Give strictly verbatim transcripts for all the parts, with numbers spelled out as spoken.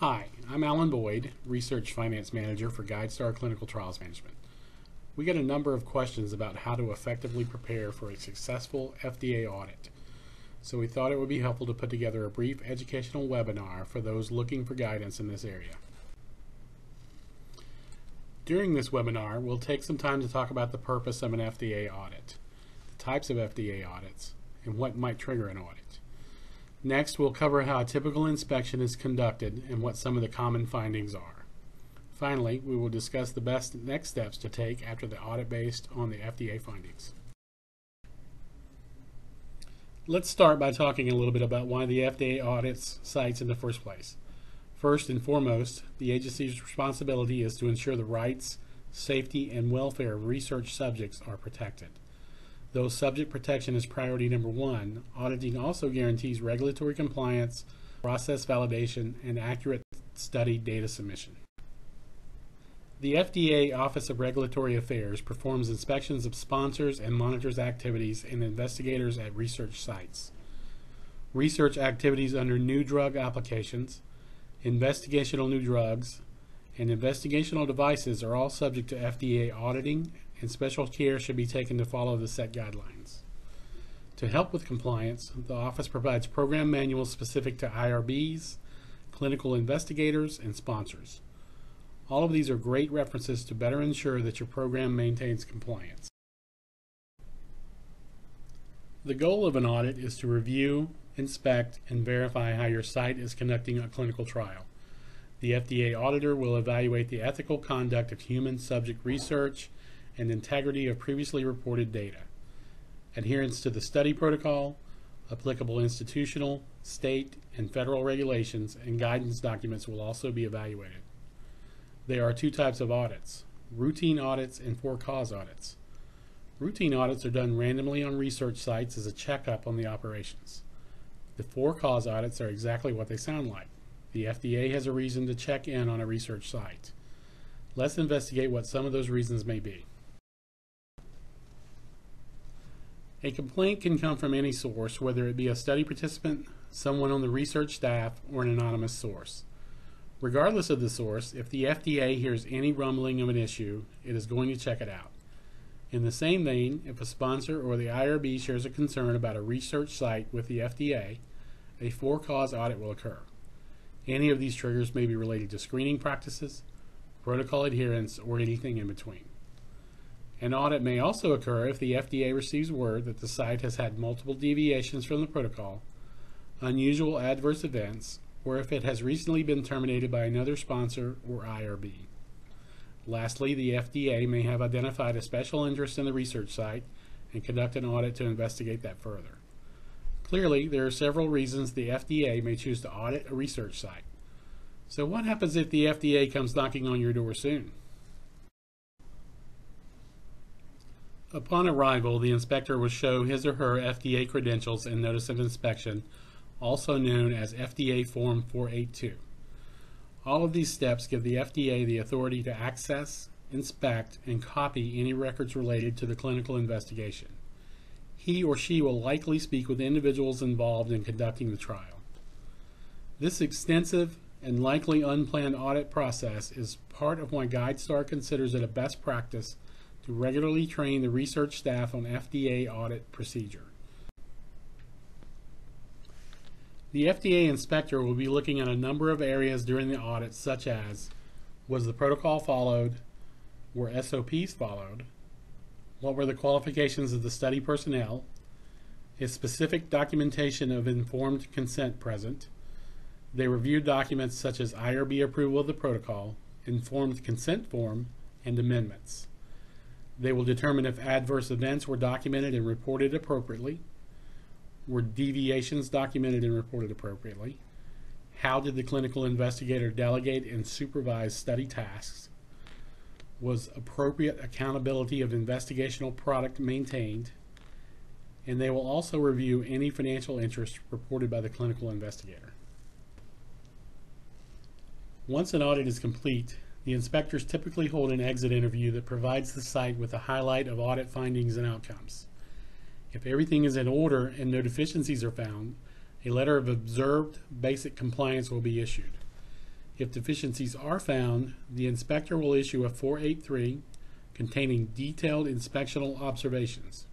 Hi, I'm Alan Boyd, Research Finance Manager for GuideStar Clinical Trials Management. We get a number of questions about how to effectively prepare for a successful F D A audit, so we thought it would be helpful to put together a brief educational webinar for those looking for guidance in this area. During this webinar, we'll take some time to talk about the purpose of an F D A audit, the types of F D A audits, and what might trigger an audit. Next, we'll cover how a typical inspection is conducted and what some of the common findings are. Finally, we will discuss the best next steps to take after the audit based on the F D A findings. Let's start by talking a little bit about why the F D A audits sites in the first place. First and foremost, the agency's responsibility is to ensure the rights, safety, and welfare of research subjects are protected. Though subject protection is priority number one, auditing also guarantees regulatory compliance, process validation, and accurate study data submission. The F D A Office of Regulatory Affairs performs inspections of sponsors and monitors activities and investigators at research sites. Research activities under new drug applications, investigational new drugs, and investigational devices are all subject to F D A auditing, and special care should be taken to follow the set guidelines. To help with compliance, the office provides program manuals specific to I R Bs, clinical investigators, and sponsors. All of these are great references to better ensure that your program maintains compliance. The goal of an audit is to review, inspect, and verify how your site is conducting a clinical trial. The F D A auditor will evaluate the ethical conduct of human subject research and integrity of previously reported data, adherence to the study protocol, applicable institutional, state, and federal regulations, and guidance documents will also be evaluated. There are two types of audits: routine audits and for-cause audits. Routine audits are done randomly on research sites as a checkup on the operations. The for-cause audits are exactly what they sound like. The F D A has a reason to check in on a research site. Let's investigate what some of those reasons may be. A complaint can come from any source, whether it be a study participant, someone on the research staff, or an anonymous source. Regardless of the source, if the F D A hears any rumbling of an issue, it is going to check it out. In the same vein, if a sponsor or the I R B shares a concern about a research site with the F D A, a for-cause audit will occur. Any of these triggers may be related to screening practices, protocol adherence, or anything in between. An audit may also occur if the F D A receives word that the site has had multiple deviations from the protocol, unusual adverse events, or if it has recently been terminated by another sponsor or I R B. Lastly, the F D A may have identified a special interest in the research site and conduct an audit to investigate that further. Clearly, there are several reasons the F D A may choose to audit a research site. So what happens if the F D A comes knocking on your door soon? Upon arrival, the inspector will show his or her F D A credentials and notice of inspection, also known as F D A Form four eighty-two. All of these steps give the F D A the authority to access, inspect, and copy any records related to the clinical investigation. He or she will likely speak with individuals involved in conducting the trial. This extensive and likely unplanned audit process is part of why GuideStar considers it a best practice to regularly train the research staff on F D A audit procedure. The F D A inspector will be looking at a number of areas during the audit, such as: was the protocol followed? Were S O Ps followed? What were the qualifications of the study personnel? Is specific documentation of informed consent present? They reviewed documents such as I R B approval of the protocol, informed consent form, and amendments. They will determine if adverse events were documented and reported appropriately. Were deviations documented and reported appropriately? How did the clinical investigator delegate and supervise study tasks? Was appropriate accountability of investigational product maintained? And they will also review any financial interest reported by the clinical investigator. Once an audit is complete, the inspectors typically hold an exit interview that provides the site with a highlight of audit findings and outcomes. If everything is in order and no deficiencies are found, a letter of observed basic compliance will be issued. If deficiencies are found, the inspector will issue a four eighty-three containing detailed inspectional observations.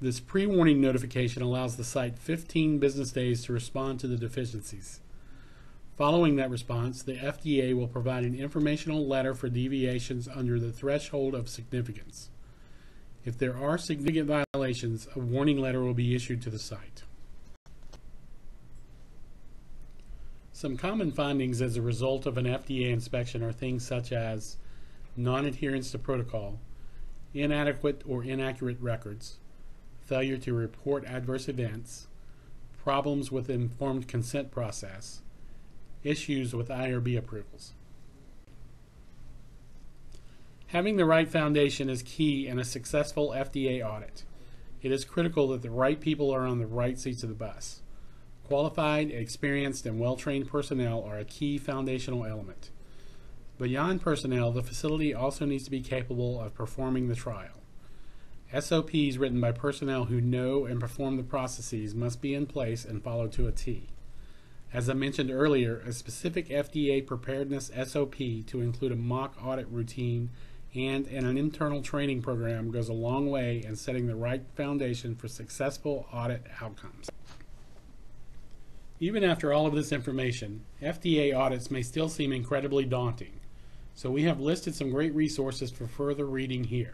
This pre-warning notification allows the site fifteen business days to respond to the deficiencies. Following that response, the F D A will provide an informational letter for deviations under the threshold of significance. If there are significant violations, a warning letter will be issued to the site. Some common findings as a result of an F D A inspection are things such as non-adherence to protocol, inadequate or inaccurate records, failure to report adverse events, problems with informed consent process, issues with I R B approvals. Having the right foundation is key in a successful F D A audit. It is critical that the right people are on the right seats of the bus. Qualified, experienced, and well-trained personnel are a key foundational element. Beyond personnel, the facility also needs to be capable of performing the trial. S O Ps written by personnel who know and perform the processes must be in place and followed to a T. As I mentioned earlier, a specific F D A preparedness S O P to include a mock audit routine and an internal training program goes a long way in setting the right foundation for successful audit outcomes. Even after all of this information, F D A audits may still seem incredibly daunting, so we have listed some great resources for further reading here.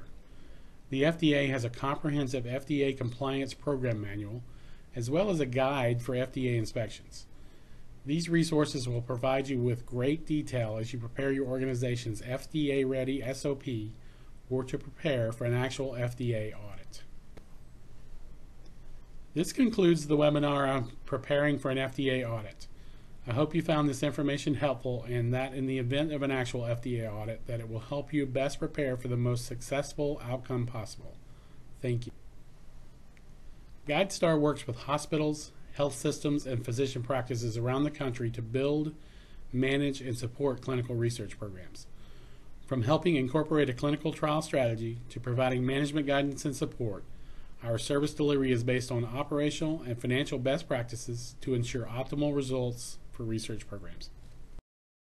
The F D A has a comprehensive F D A compliance program manual, as well as a guide for F D A inspections. These resources will provide you with great detail as you prepare your organization's F D A-ready S O P or to prepare for an actual F D A audit. This concludes the webinar on preparing for an F D A audit. I hope you found this information helpful and that in the event of an actual F D A audit, that it will help you best prepare for the most successful outcome possible. Thank you. GuideStar works with hospitals, health systems, and physician practices around the country to build, manage, and support clinical research programs. From helping incorporate a clinical trial strategy to providing management guidance and support, our service delivery is based on operational and financial best practices to ensure optimal results for research programs.